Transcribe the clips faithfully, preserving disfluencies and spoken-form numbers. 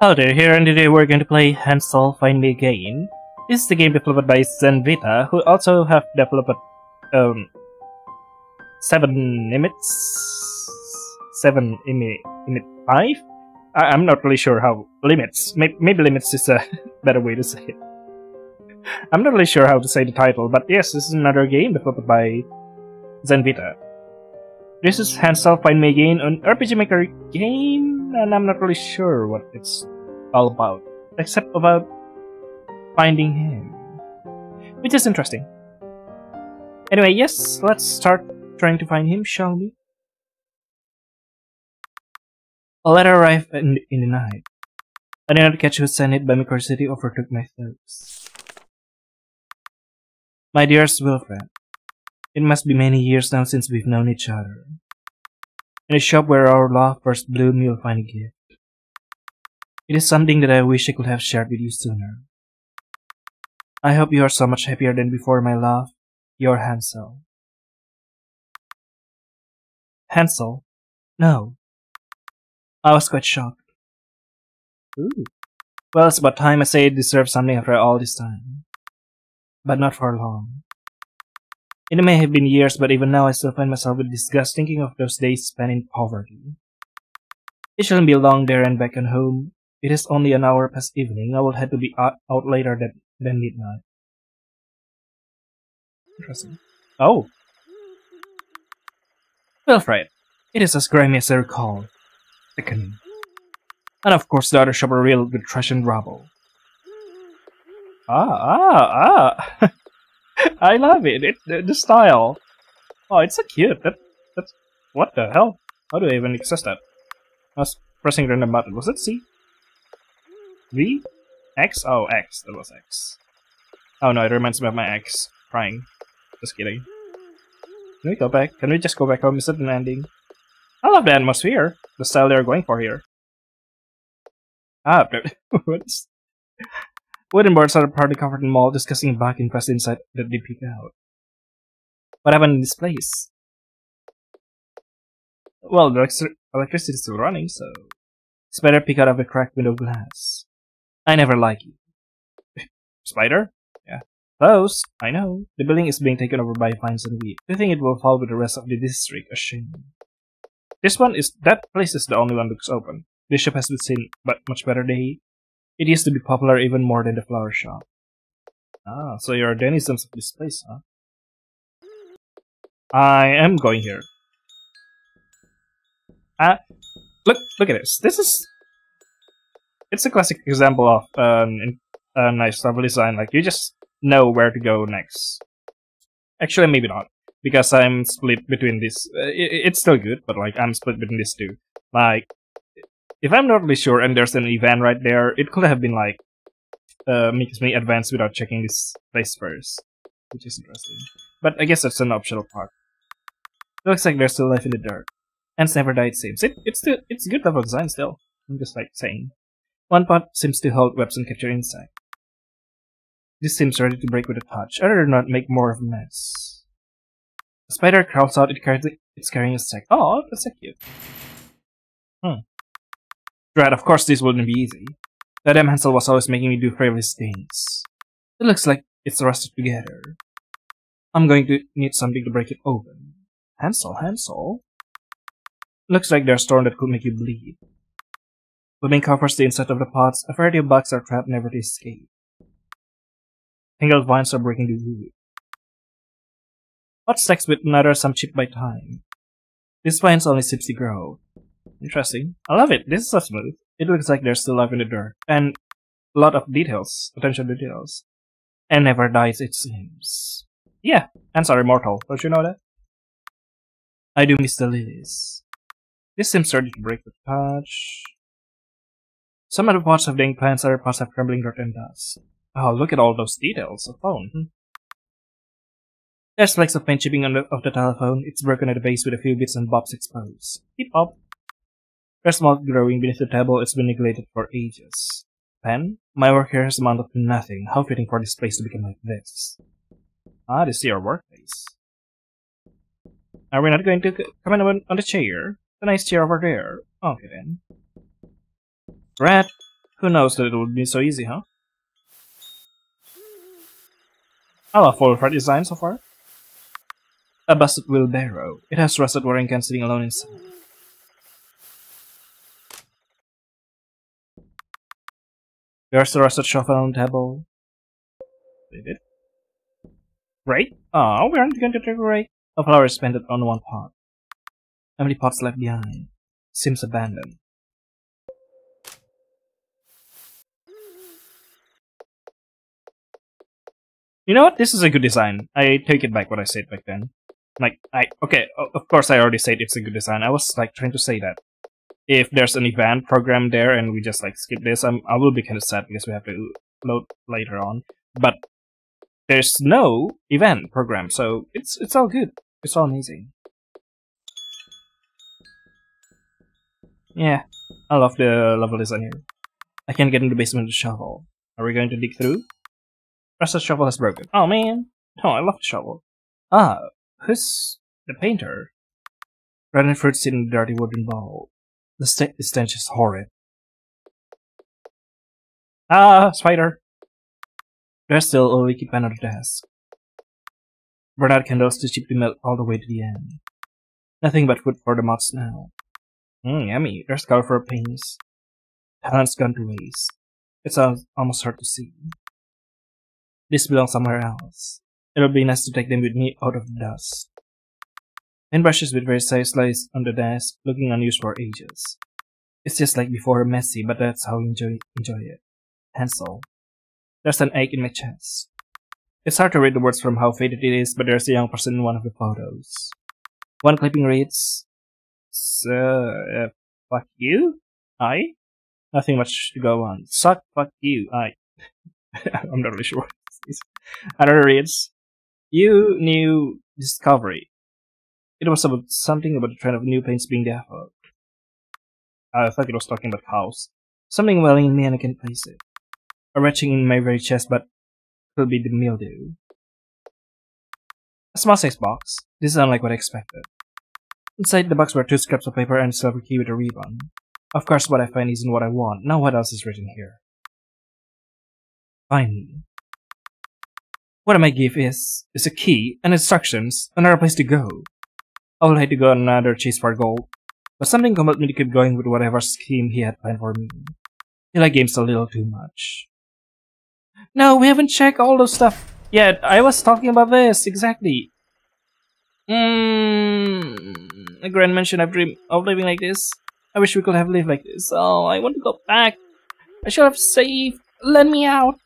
Hello there, here and today we're going to play Hansel: Find Me Again. This is the game developed by ZenVita, who also have developed um, seven imits, seven imit imit five. I I'm not really sure how limits. Maybe, maybe limits is a better way to say it. I'm not really sure how to say the title, but yes, this is another game developed by ZenVita. This is Hansel: Find Me Again, an R P G Maker game, and I'm not really sure what it's all about, except about finding him, which is interesting. Anyway, yes, let's start trying to find him, shall we? A letter arrived in the, in the night. I did not catch who sent it, but my curiosity overtook my thoughts. My dearest Wilfred, it must be many years now since we've known each other. In the shop where our love first bloomed, you'll find a gift. It is something that I wish I could have shared with you sooner. I hope you are so much happier than before, my love. Your Hansel. Hansel? No. I was quite shocked. Ooh. Well, it's about time I say it deserves something after all this time. But not for long. It may have been years, but even now I still find myself with disgust thinking of those days spent in poverty. It shouldn't be long there and back on home. It is only an hour past evening. I will have to be out, out later than, than midnight. Interesting. Oh! Wilfred, it is as grimy as I recall. Thickening. And of course the other shop are real with trash and rubble. Ah, ah, ah! I love it. It the, the style. Oh, it's so cute. That that's what the hell? How do I even access that? I was pressing random button. Was it C? V? X? Oh, X. That was X. Oh no, it reminds me of my ex crying. Just kidding. Can we go back? Can we just go back home? Is it an ending? I love the atmosphere. The style they're going for here. Ah, what's... Wooden boards are partly covered in mold, disgusting bug infested inside that they peek out. What happened in this place? Well, the electri electricity is still running, so... It's better peek out of a cracked window glass. I never like you. Spider? Yeah. Close, I know. The building is being taken over by vines and weed. Do you think it will fall with the rest of the district? A shame. This one is... That place is the only one that looks open. This shop has been seen, but much better day. It used to be popular even more than the flower shop. Ah, so you're denizens of this place, huh? I am going here. Ah, look, look at this. This is... It's a classic example of um, a nice level design. Like, you just know where to go next. Actually, maybe not. Because I'm split between this. It, it's still good, but like, I'm split between these two. Like... If I'm not really sure and there's an event right there, it could have been like, uh, makes me advance without checking this place first, which is interesting. But I guess that's an optional part. It looks like there's still life in the dirt. Ants never died, seems. It, it's still, it's a good level design still, I'm just like saying. One pot seems to hold webs and capture insects. This seems ready to break with a touch, I'd rather not make more of a mess. A spider crawls out, it carries, it's carrying a sack. Oh, that's so cute. Hmm. Right, of course this wouldn't be easy. That damn Hansel was always making me do frivolous things. It looks like it's rusted together. I'm going to need something to break it open. Hansel, Hansel? Looks like there's a storm that could make you bleed. Blooming covers the inside of the pots, a variety of bugs are trapped never to escape. Tangled vines are breaking the wood. Pot stacks with another, some chipped by time. These vines only seem to grow. Interesting. I love it. This is so smooth. It looks like there's still life in the dirt. And a lot of details. Potential details. And never dies, it seems. Yeah, ants are immortal. Don't you know that? I do miss the lilies. This seems ready to break the patch. Some of the pots have dying plants, other pots have crumbling dirt and dust. Oh, look at all those details. A phone. Hmm. There's flecks of paint chipping on the, of the telephone. It's broken at the base with a few bits and bobs exposed. Hip-hop. There's mold growing beneath the table, it's been neglected for ages. Pen? My work here has amounted to nothing. How fitting for this place to become like this. Ah, this is your workplace. Are we not going to come in on, on the chair? The nice chair over there. Okay then. Rat! Who knows that it would be so easy, huh? I love all of our design so far. A busted wheelbarrow. It has rusted wearing and sitting alone inside. There's the rusted shovel on the table. Did it? Right? Oh, we aren't going to decorate. A flower is painted on one pot. Empty pots left behind. Seems abandoned. You know what? This is a good design. I take it back what I said back then. Like, I... Okay, of course I already said it's a good design. I was, like, trying to say that. If there's an event program there and we just, like, skip this, I'm, I will be kind of sad because we have to load later on. But there's no event program, so it's it's all good. It's all amazing. Yeah, I love the level design here. I can't get in the basement with the shovel. Are we going to dig through? Rusted shovel has broken. Oh man! No, I love the shovel. Ah, who's the painter? Rotten fruit sit in a dirty wooden bowl. The, st the stench is horrid. Ah, spider! There's still a leaky pen on the desk. Bernard candles too cheap to melt all the way to the end. Nothing but food for the moths now. Mmm, yummy. There's color for paints. Talent's gone to waste. It's almost hard to see. This belongs somewhere else. It'll be nice to take them with me out of the dust. Paintbrushes with various sizes lies on the desk, looking unused for ages. It's just like before, messy, but that's how you enjoy, enjoy it. Hansel. There's an ache in my chest. It's hard to read the words from how faded it is, but there's a young person in one of the photos. One clipping reads, So, uh, fuck you? I? Nothing much to go on. Suck, fuck you, I. I'm not really sure what this is. Another reads, You new discovery. It was about something about the trend of new paints being developed. I thought it was talking about cows. Something welling in me and I can't place it. A retching in my very chest, but could be the mildew. A small size box. This is unlike what I expected. Inside the box were two scraps of paper and a silver key with a ribbon. Of course, what I find isn't what I want. Now what else is written here? Find me. What I might give is, is a key and instructions, another place to go. I would like to go on another chase for gold, but something compelled me to keep going with whatever scheme he had planned for me. He liked games a little too much. No, we haven't checked all those stuff yet. I was talking about this, exactly. Mmm. A grand mansion. I've dreamed of living like this. I wish we could have lived like this. Oh, I want to go back. I should have saved. Let me out.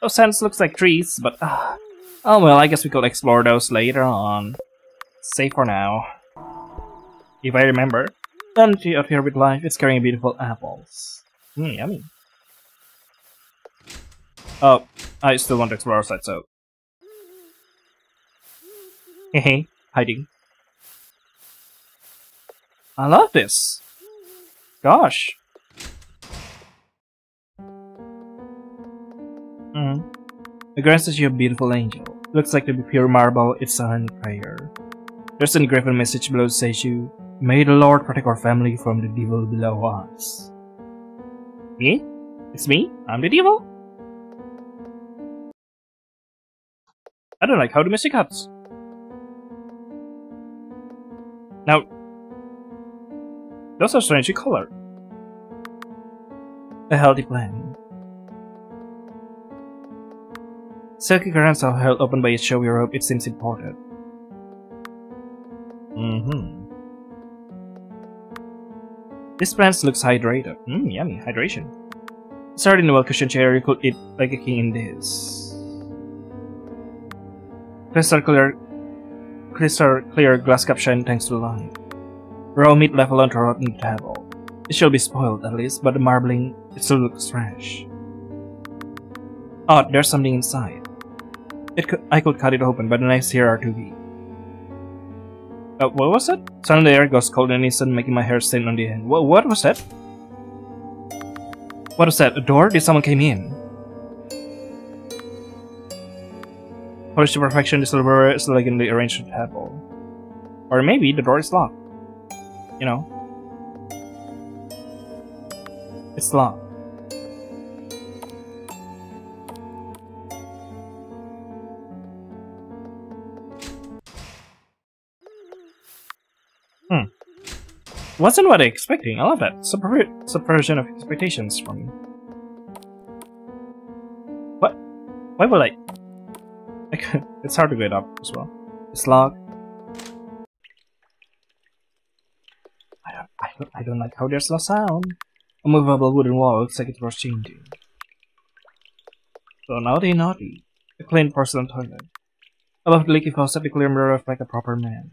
Those sands looks like trees, but... Uh, oh well, I guess we could explore those later on. Save for now. If I remember. And out here with life, it's carrying beautiful apples. Mmm, yummy. Oh, I still want to explore outside, so... Hehe, hiding. I love this! Gosh! Mm. The grand statue of a beautiful angel. Looks like to be pure marble, it's a honey prayer. There's an engraved message below the statue. May the Lord protect our family from the devil below us. Me? It's me? I'm the devil? I don't like how the music cuts. Now, those are strangely colored. A healthy plan. Silky currents are held open by a showy rope, it seems important. Mm-hmm. This plant looks hydrated. Mmm, yummy, hydration. Started in a well-cushioned chair, you could eat like a king in this. Crystal clear, crystal clear glass cup shine thanks to the light. Raw meat left alone to rot on the table. It shall be spoiled at least, but the marbling, it still looks fresh. Oh, there's something inside. It could, I could cut it open, but the knives here are too weak. Uh, what was it? Suddenly the air goes cold and instant, making my hair stand on the end. Wh what was that? What was that? A door? Did someone came in? Polished to perfection, this silverware is elegantly arranged on the table. Or maybe the door is locked. You know. Islam. Hmm. Wasn't what I expecting. I love that. Subver subversion of expectations from me. What? Why would I? I could. It's hard to get up as well. Islam. I don't. I don't. I don't like how there's no sound. A movable wooden wall looks like it was changing. So naughty, naughty. A clean porcelain toilet. Above the leaky faucet, a clear mirror of like a proper man.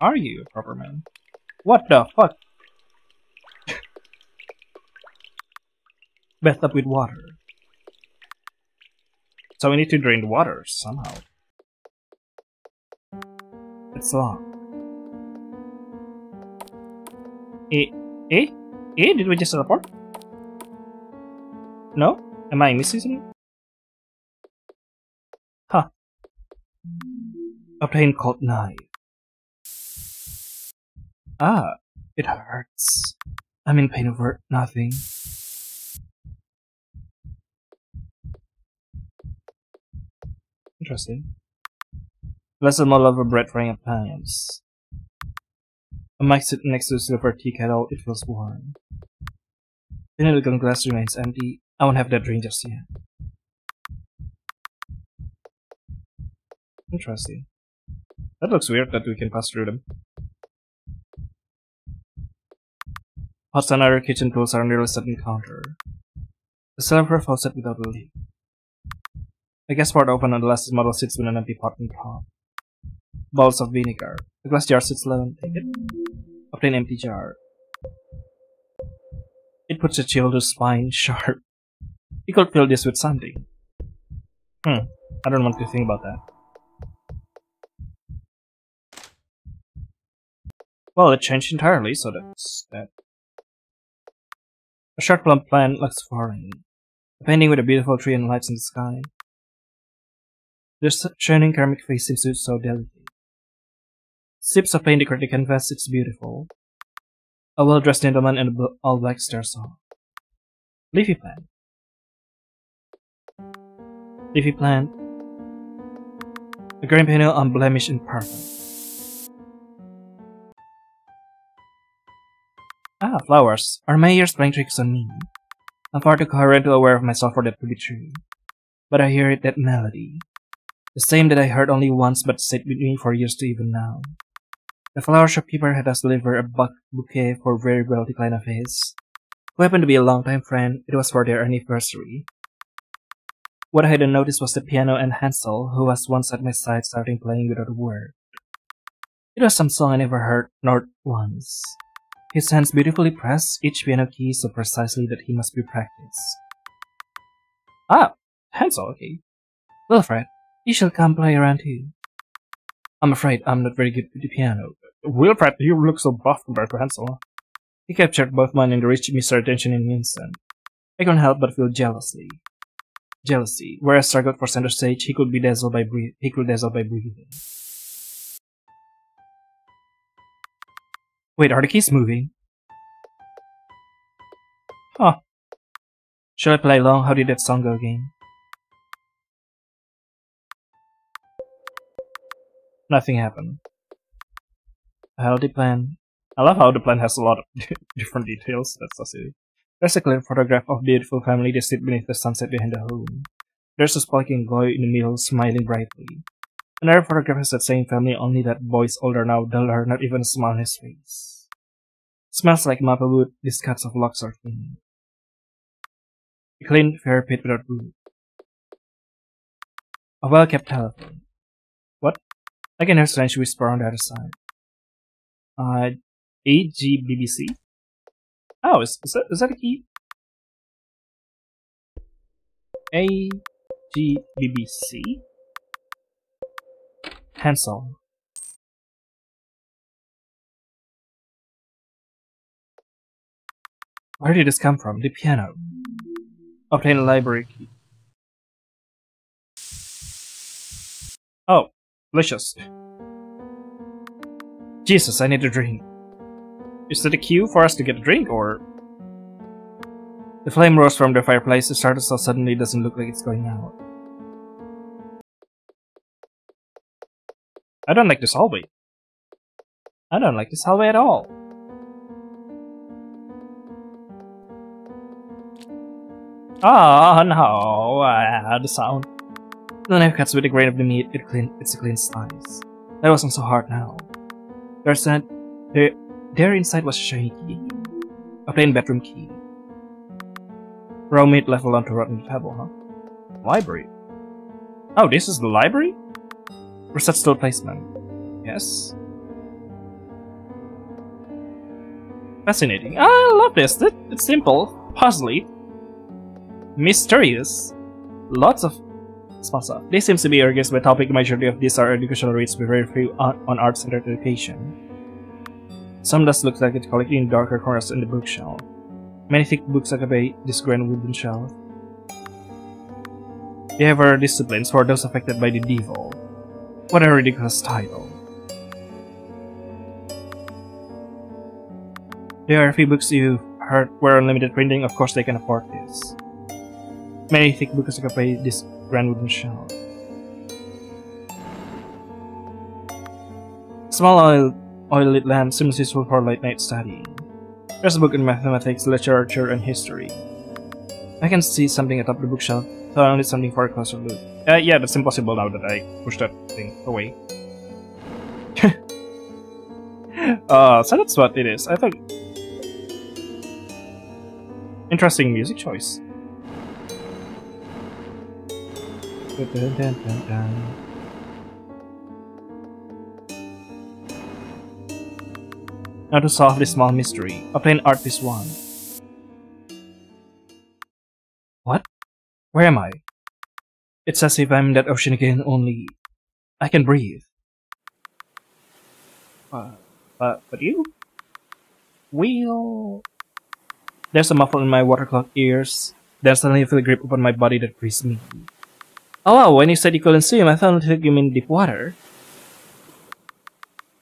Are you a proper man? What the fuck? Bathtub with water. So we need to drain the water somehow. It's locked. Eh? Eh? Eh? Did we just teleport? No? Am I missing something? Huh. Obtain cold knife. Ah, it hurts. I'm in pain over nothing. Interesting. Lesson model of a bread frying appliance. A mic sit next to a silver tea kettle, it feels warm. The elegant glass remains empty. I won't have that drink just yet. Interesting. That looks weird that we can pass through them. Pots and other kitchen tools are nearly set in counter. A silver faucet without a lid. A gas pot open and the last model sits with an empty pot on top. Bowls of vinegar. A glass jar sits alone. Obtain empty jar. It puts a chill to spine sharp. You could fill this with something. Hmm. I don't want to think about that. Well, it changed entirely, so that's that. A short plump plant looks foreign. A painting with a beautiful tree and lights in the sky. This shining ceramic face seems so delicate. Sips of paint decorate the canvas, it's beautiful. A well-dressed gentleman in all black stares off. Leafy plant. Leafy plant. A green panel on blemish and purple. Ah, flowers. Are my ears playing tricks on me? I'm far too coherently aware of myself for that to be true. But I hear it, that melody. The same that I heard only once but stayed with me for years to even now. The flower shopkeeper had us deliver a buck bouquet for a very wealthy client of his, who happened to be a long-time friend. It was for their anniversary. What I hadn't noticed was the piano and Hansel, who was once at my side, starting playing without a word. It was some song I never heard, nor once. His hands beautifully pressed each piano key so precisely that he must be practiced. Ah, Hansel, okay. Little Fred. You shall come play around too. I'm afraid I'm not very good with the piano. Wilfred, you look so buff compared to Hansel. He captured both mine and reached Mister Attention in an instant. I couldn't help but feel jealously. Jealousy. Where I struggled for center stage, he could be dazzled by breathing. He could dazzle by breathing. Wait, are the keys moving? Huh. Shall I play along? How did that song go again? Nothing happened. A healthy plant. I love how the plant has a lot of different details. That's so silly. There's a clear photograph of a beautiful family that sit beneath the sunset behind the home. There's a sparkling boy in the middle, smiling brightly. Another photograph is that same family, only that boy's older now, duller, not even a smile on his face. Smells like maplewood, these cuts of logs are thin. A clean, fair pit without wood. A well-kept telephone. What? I can hear strange whisper on the other side. Uh, A G B B C? Oh, is, is, that, is that a key? A G B B C? Hansel. Where did this come from? The piano. Obtain a library key. Oh. Delicious. Jesus, I need a drink. Is that a cue for us to get a drink, or... The flame rose from the fireplace. The starter saw suddenly doesn't look like it's going out. I don't like this hallway. I don't like this hallway at all. Oh no, ah, the sound. The knife cuts with the grain of the meat, it clean, it's a clean slice. That wasn't so hard now. There's that, there, there inside was a shiny key. A plain bedroom key. Raw meat leveled onto rotten pebble, huh? Library. Oh, this is the library? Reset store placement. Yes. Fascinating. I love this. It's simple, puzzly, mysterious. Lots of small stuff. This seems to be our guess by topic. Majority of these are educational reads with very few on, on art-centered education. Some dust looks like it's collected in darker corners in the bookshelf. Many thick books occupy this grand wooden shelf. They have our disciplines for those affected by the devil. What a ridiculous title. There are a few books you've heard were unlimited printing, of course they can afford this. Many thick books occupy this grand wooden shelf. Small oil, oil-lit lamp seems useful for late night studying. There's a book in mathematics, literature, and history. I can see something atop the bookshelf, so I need something for a closer look. Uh, yeah, that's impossible now that I pushed that thing away. uh, so that's what it is. I thought... Interesting music choice. Dun, dun, dun, dun. Now to solve this small mystery, a plain art piece one. What? Where am I? It's as if I'm in that ocean again, only I can breathe. Uh, but, but you? Wheel. There's a muffle in my water-clogged ears. Then suddenly I feel a grip upon my body that frees me. Oh wow, when you said you couldn't swim, I thought you meant deep water.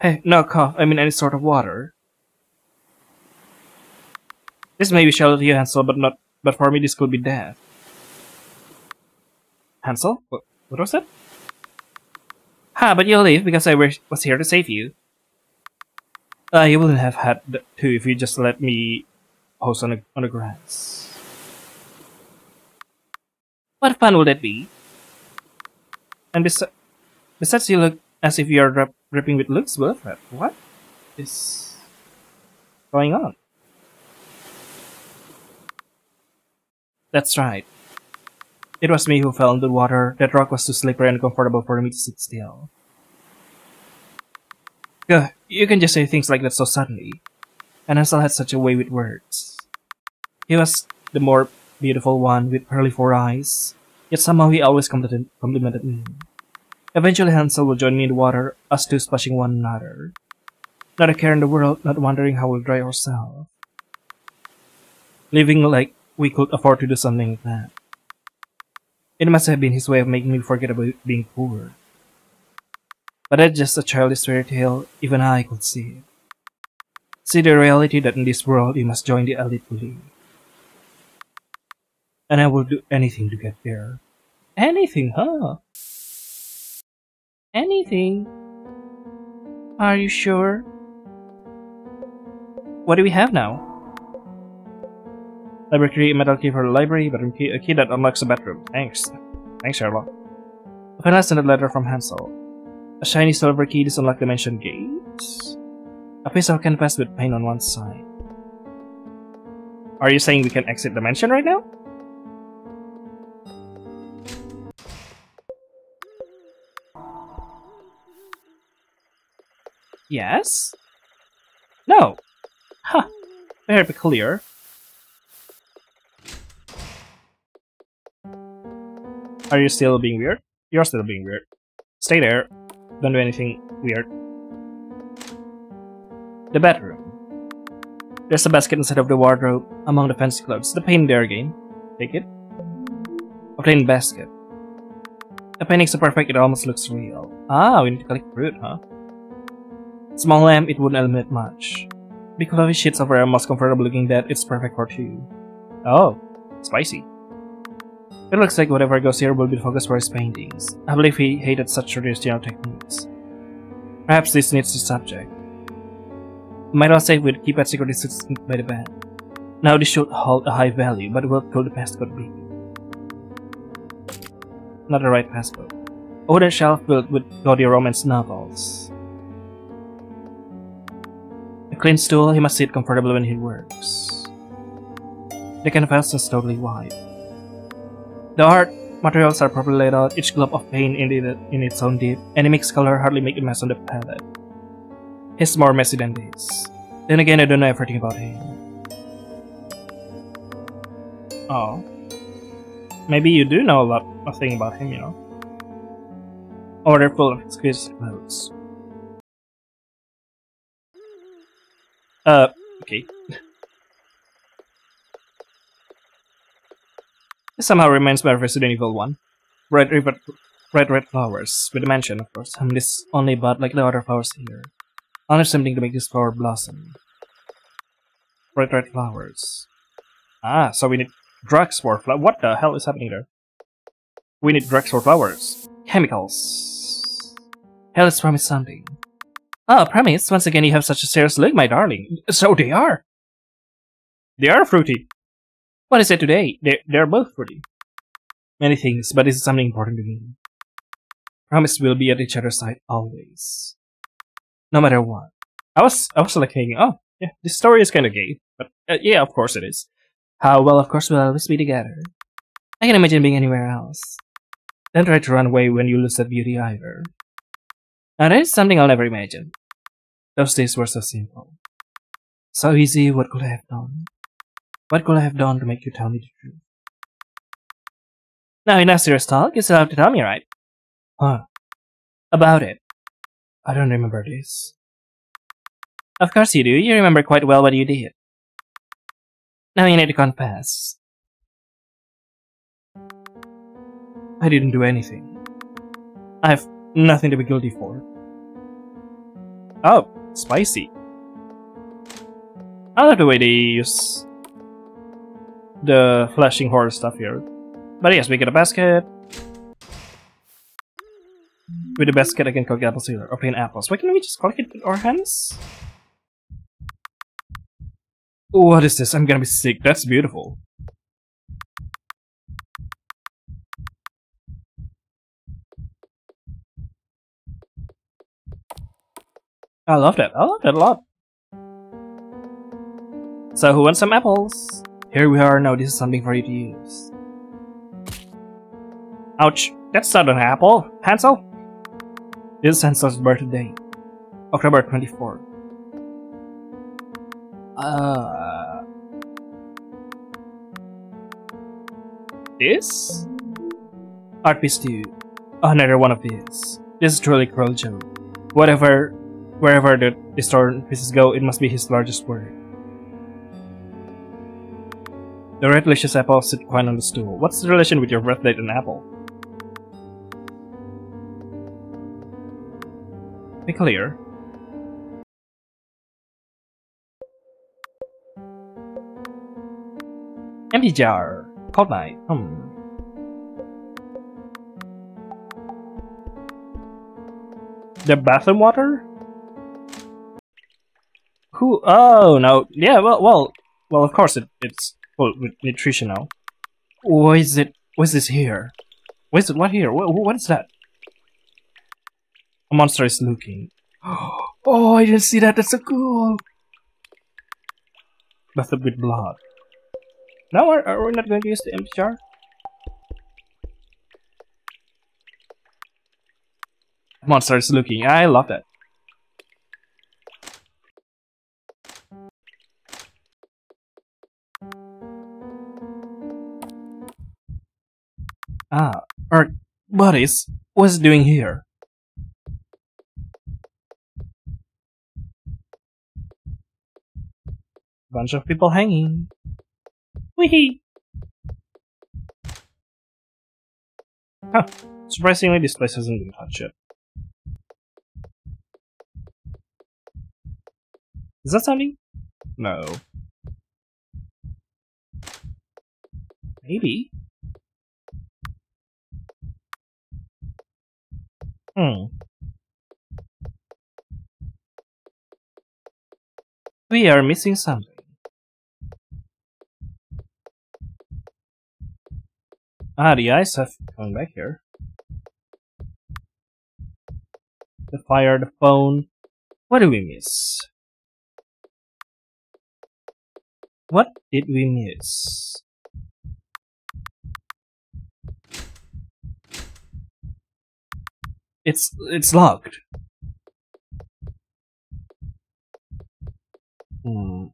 Hey, no cough, I mean any sort of water. This may be shallow to you, Hansel, but not. But for me, this could be death. Hansel? What, what was that? Ha, but you'll leave because I was here to save you. Uh, you wouldn't have had that too if you just let me host on the, on the grass. What fun will that be? And bes besides, you look as if you are dripping with Luke's blood. What is going on? That's right. It was me who fell into the water. That rock was too slippery and comfortable for me to sit still. Gah, you can just say things like that so suddenly. And Hansel had such a way with words. He was the more beautiful one with pearly four eyes, yet somehow he always complimented me. Eventually Hansel will join me in the water, us two splashing one another. Not a care in the world, not wondering how we'll dry ourselves. Living like we could afford to do something like that. It must have been his way of making me forget about being poor. But that's just a childish fairy tale, even I could see it. See the reality that in this world you must join the elite to live. And I will do anything to get there. Anything, huh? Anything? Are you sure? What do we have now? Library key, metal key for the library, bedroom key, a key that unlocks a bedroom. Thanks. Thanks, Sherlock. A final sent a letter from Hansel. A shiny silver key to unlock the mansion gate. A piece of canvas with paint on one side. Are you saying we can exit the mansion right now? Yes? No! Huh. Very peculiar. Are you still being weird? You're still being weird. Stay there. Don't do anything weird. The bedroom. There's a basket inside of the wardrobe, among the fancy clothes. The paint there again. Take it. A plain basket. The painting's so perfect it almost looks real. Ah, we need to collect fruit, huh? Small lamp, it wouldn't illuminate much. Big fluffy sheets of our most comfortable looking bed, it's perfect for two. Oh, Spicy. It looks like whatever goes here will be the focus for his paintings. I believe he hated such traditional techniques. Perhaps this needs the subject. My last save will keep it secretly sustained by the band. Now this should hold a high value, but what could the past could be? Not the right passport. A wooden shelf filled with gaudy romance novels. A clean stool, he must sit comfortably when he works. The canvas is totally wide. The art materials are properly laid out, each glob of paint in, it, in its own dip, and the mixed color hardly make a mess on the palette. He's more messy than this. Then again, I don't know everything about him. Oh. Maybe you do know a lot of things about him, you know? Order full of exquisite clothes. Uh, okay. It somehow reminds me of Resident Evil one. Red, red, red, red flowers, with a mansion, of course. And this only bud like the other flowers here. Unless something to make this flower blossom. Red, red flowers. Ah, so we need drugs for flowers. What the hell is happening there? We need drugs for flowers. Chemicals. Hell is promised something. Oh, promise. Once again, you have such a serious look, my darling. So they are. They are fruity. What is it today? They're, they're both fruity. Many things, but this is something important to me. Promise we'll be at each other's side always. No matter what. I was, I was like thinking, oh, yeah, this story is kinda gay. But uh, yeah, of course it is. How well, of course, we'll always be together. I can imagine being anywhere else. Don't try to run away when you lose that beauty either. Now that is something I'll never imagine. Those days were so simple. So easy, what could I have done? What could I have done to make you tell me the truth? Now, enough serious talk, you still have to tell me, right? Huh. About it. I don't remember this. Of course you do, you remember quite well what you did. Now you need to confess. I didn't do anything. I have nothing to be guilty for. Oh, spicy. I love the way they use the flashing horror stuff here. But yes, we get a basket. With the basket I can collect apples here, or plain apples. Why can't we just collect it with our hands? What is this? I'm gonna be sick. That's beautiful. I love that. I love that a lot. So who wants some apples? Here we are now, this is something for you to use. Ouch, that's not an apple, Hansel! This is Hansel's birthday, October twenty-fourth. Uh... This? Art piece two. Oh, another one of these. This is truly cruel joke. Whatever, wherever the distorted pieces go, it must be his largest work. The red delicious apple sit quite on the stool. What's the relation with your birth date and apple? Be clear. Empty jar. Cold night. Hmm. The bathroom water? Who? Oh no. Yeah. Well. Well. Well. Of course. It. It's. Well, with nutritional. What is it? What is this here? What is it? What here? What, what is that? A monster is looking. Oh, I didn't see that. That's so cool. Bathtub with blood. Now, are, are we not going to use the empty jar? Monster is looking. I love that. Ah, our bodies, what's doing here? Bunch of people hanging. Weehee! Huh, surprisingly this place hasn't been touched yet. Is that something? No. Maybe. Hmm. We are missing something. Ah, the ice have come back here. The fire, the phone. What did we miss? What did we miss? It's it's locked. Hmm.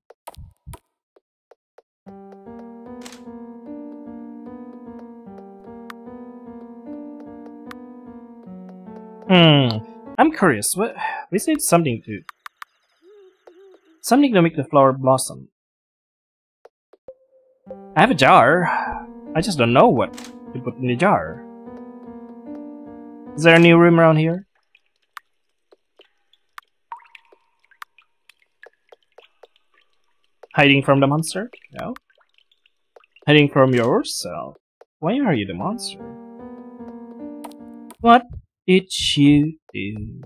Hmm. I'm curious. What we said something to something to make the flower blossom. I have a jar. I just don't know what to put in the jar. Is there any room around here? Hiding from the monster? No. Hiding from yourself? Why are you the monster? What did you do?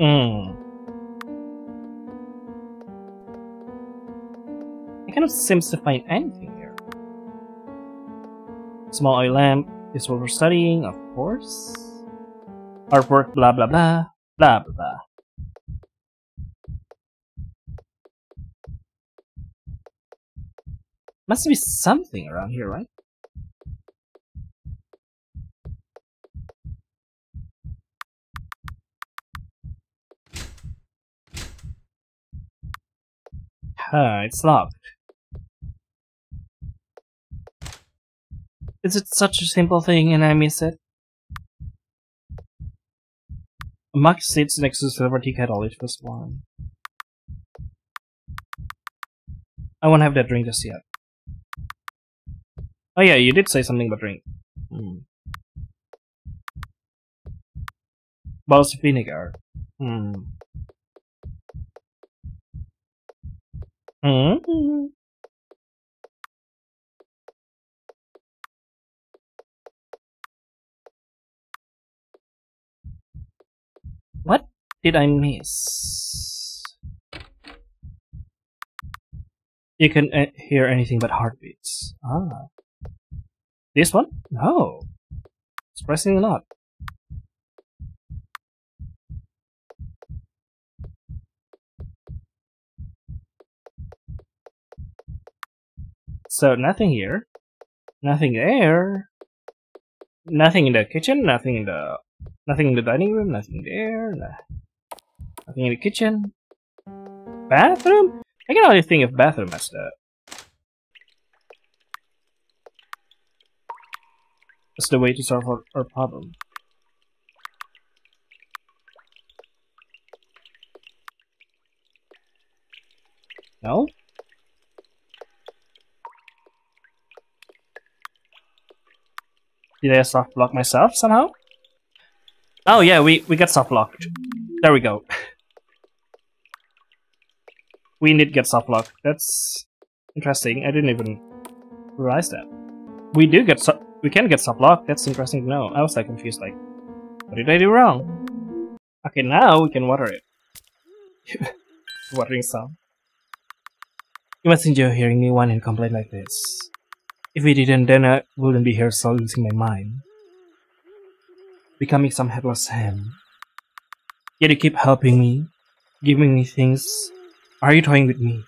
Hmm. It kind of seems to find anything here. Small oil lamp is what we're studying, of course. Artwork, blah blah blah, blah blah blah. Must be something around here, right? Huh, it's locked. Is it such a simple thing and I miss it? A mug sits next to silver tea kettle, it was one. I won't have that drink just yet. Oh yeah, you did say something about drink. Hmm. Bottles of vinegar. Hmm. Hmm. What did I miss? You can uh, hear anything but heartbeats. Ah, this one? No, it's pressing a lot. So nothing here, nothing there, nothing in the kitchen, nothing in the, nothing in the dining room, nothing there, nah. Nothing in the kitchen, bathroom. I can only think of bathroom as the, as the way to solve our, our problem. No. Did I soft block myself somehow? Oh yeah, we, we got soft blocked. There we go. We did get soft blocked. That's interesting. I didn't even realize that. We do get so we can get soft blocked. That's interesting to know. I was like confused, like, what did I do wrong? Okay, now we can water it. Watering sound. You must enjoy hearing me whine and complain like this. If we didn't, then I wouldn't be here, so losing my mind. Becoming some helpless ham. Yet you keep helping me, giving me things. Are you toying with me?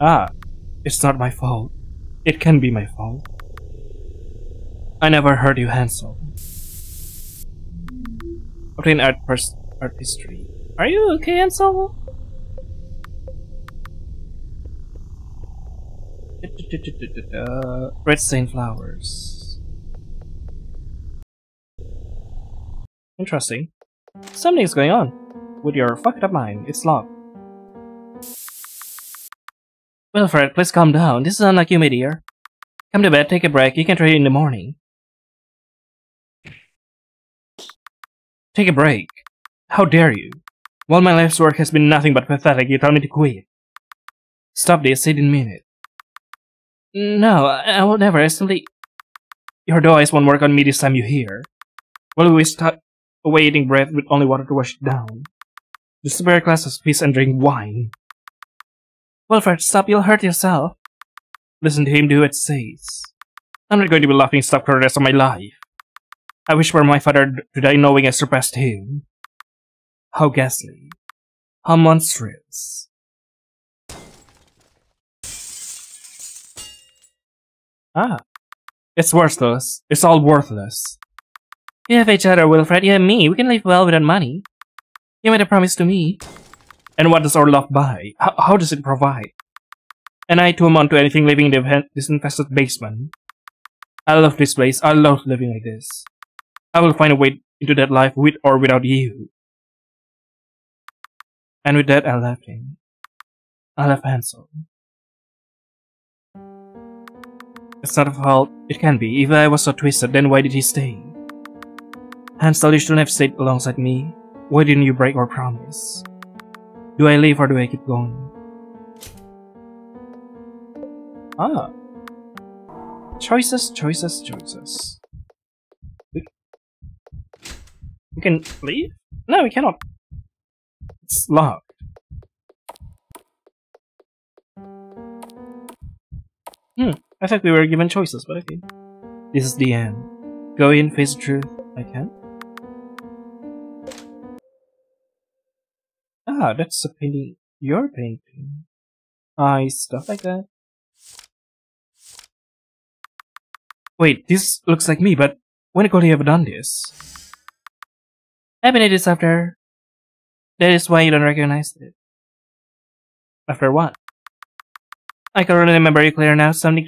Ah, it's not my fault. It can be my fault. I never heard you, Hansel. Obtain art first art history. Are you okay, Hansel? Uh, red stained flowers. Interesting. Something's going on with your fucked up mind. It's locked. Wilfred, please calm down. This is unlike you, my dear. Come to bed, take a break. You can trade in the morning. Take a break. How dare you? While my life's work has been nothing but pathetic, you tell me to quit. Stop this, I didn't mean it. No, I will never, I simply... Your doors won't work on me this time, you hear? While we waste away eating bread with only water to wash it down. Just spare a glass of peace and drink wine. Wilfred, stop, you'll hurt yourself. Listen to him do what he says. I'm not going to be laughing stock for the rest of my life. I wish for my father to die knowing I surpassed him. How ghastly. How monstrous. Ah. It's worthless. It's all worthless. You have each other, Wilfred. You have me. We can live well without money. You made a promise to me. And what does our love buy? H how does it provide? And I to amount to anything living in the disinfested basement. I love this place. I love living like this. I will find a way into that life with or without you. And with that, I left him. I left Hansel. It's not a fault. It can be. If I was so twisted, then why did he stay? Hansel, you shouldn't have stayed alongside me. Why didn't you break our promise? Do I leave or do I keep going? Ah. Choices, choices, choices. We can leave? No, we cannot. It's locked. Hmm, I thought we were given choices, but okay. This is the end. Go in, face the truth. I can. Ah, that's a painting. Your painting. I stuff like that. Wait, this looks like me, but when could he have done this? I made this after. That is why you don't recognize it. After what? I can really remember you clear now. Something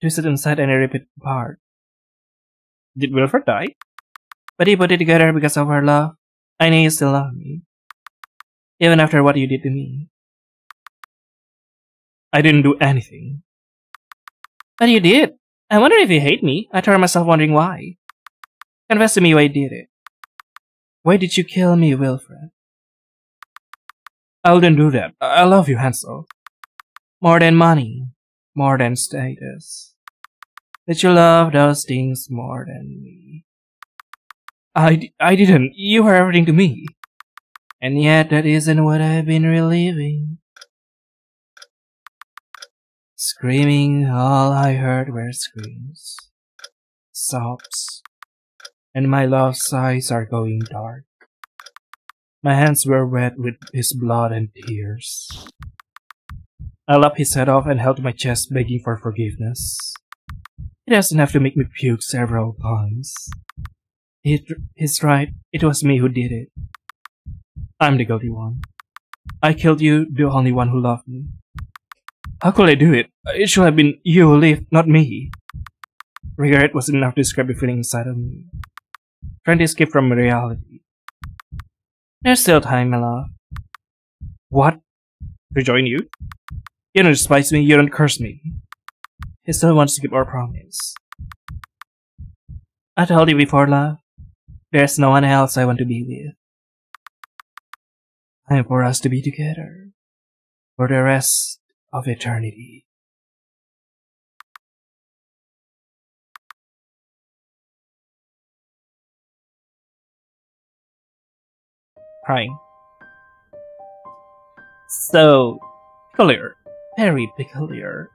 twisted inside and a ripped apart. Did Wilfred die? But he put it together because of her love. I know you still love me. Even after what you did to me. I didn't do anything. But you did. I wonder if you hate me. I tore myself wondering why. Confess to me why you did it. Why did you kill me, Wilfred? I wouldn't do that. I love you, Hansel. More than money. More than status. That you love those things more than me. I, d I didn't. You were everything to me. And yet that isn't what I've been reliving. Screaming, all I heard were screams, sobs, and my love's eyes are going dark. My hands were wet with his blood and tears. I lopped his head off and held my chest, begging for forgiveness. He doesn't have to make me puke several times. He he's right, it was me who did it. I'm the guilty one. I killed you, the only one who loved me. How could I do it? It should have been you who lived, not me. Regret was enough to describe the feeling inside of me. Trying to escape from reality. There's still time, my love. What? To join you? You don't despise me, you don't curse me. He still wants to keep our promise. I told you before, love. There's no one else I want to be with. Time for us to be together. For the rest of eternity. Crying. So peculiar, very peculiar.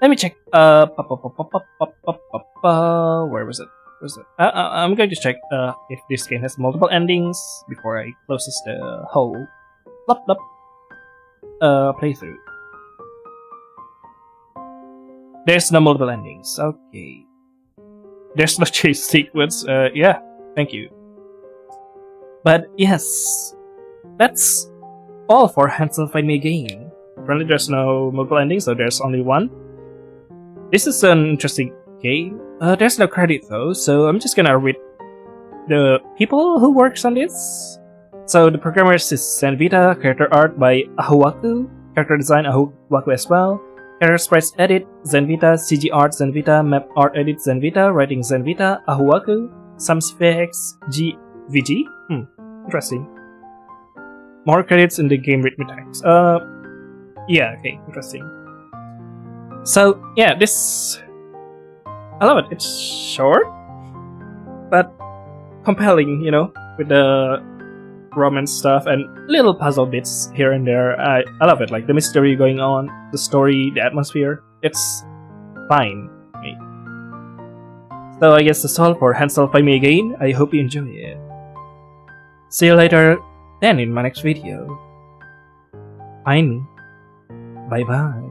Let me check. Uh, pop, pop, pop, pop, pop, pop, pop, pop. Where was it? Where was it? Uh, uh, I'm going to check uh, if this game has multiple endings before I closes the whole plop, plop, uh, playthrough. There's no multiple endings. Okay. There's no chase sequence. Uh, yeah. Thank you. But yes, that's all for Hansel Find Me Again. Apparently, there's no multiple endings, so there's only one. This is an interesting game. Uh, there's no credit though, so I'm just gonna read the people who works on this. So the programmers is ZenVita, character art by Ahuwaku, character design Ahuwaku as well. Character sprites edit, ZenVita, C G art, ZenVita, map art edit, ZenVita, writing ZenVita, Ahuwaku, some specs, G V G? Hmm, interesting. More credits in the game rhythm attacks. Uh, yeah, okay, interesting. So, yeah, this... I love it. It's short, but compelling, you know, with the romance stuff and little puzzle bits here and there. I, I love it, like the mystery going on, the story, the atmosphere. It's fine. So I guess that's all for Hansel Find Me Again. I hope you enjoy it. See you later then in my next video. Find me. Bye bye.